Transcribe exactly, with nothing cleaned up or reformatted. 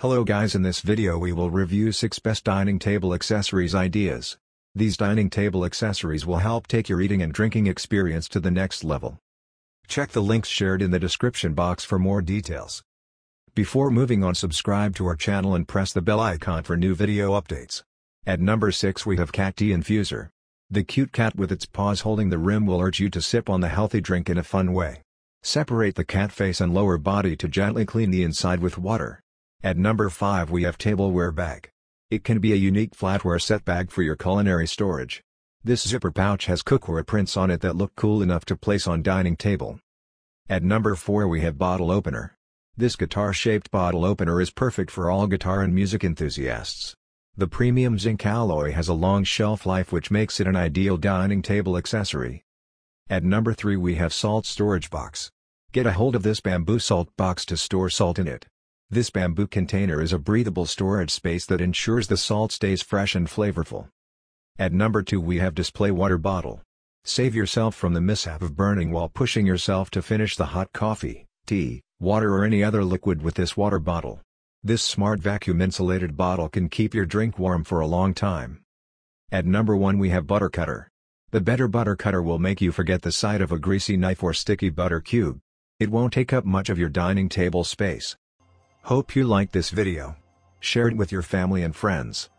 Hello guys, in this video we will review six best dining table accessories ideas. These dining table accessories will help take your eating and drinking experience to the next level. Check the links shared in the description box for more details. Before moving on, subscribe to our channel and press the bell icon for new video updates. At number six we have Cat Tea Infuser. The cute cat with its paws holding the rim will urge you to sip on the healthy drink in a fun way. Separate the cat face and lower body to gently clean the inside with water. At number five we have Tableware Bag. It can be a unique flatware set bag for your culinary storage. This zipper pouch has cookware prints on it that look cool enough to place on dining table. At number four we have Bottle Opener. This guitar-shaped bottle opener is perfect for all guitar and music enthusiasts. The premium zinc alloy has a long shelf life which makes it an ideal dining table accessory. At number three we have Salt Storage Box. Get a hold of this bamboo salt box to store salt in it. This bamboo container is a breathable storage space that ensures the salt stays fresh and flavorful. At number two we have Display Water Bottle. Save yourself from the mishap of burning while pushing yourself to finish the hot coffee, tea, water or any other liquid with this water bottle. This smart vacuum insulated bottle can keep your drink warm for a long time. At number one we have Butter Cutter. The better butter cutter will make you forget the sight of a greasy knife or sticky butter cube. It won't take up much of your dining table space. Hope you liked this video. Share it with your family and friends.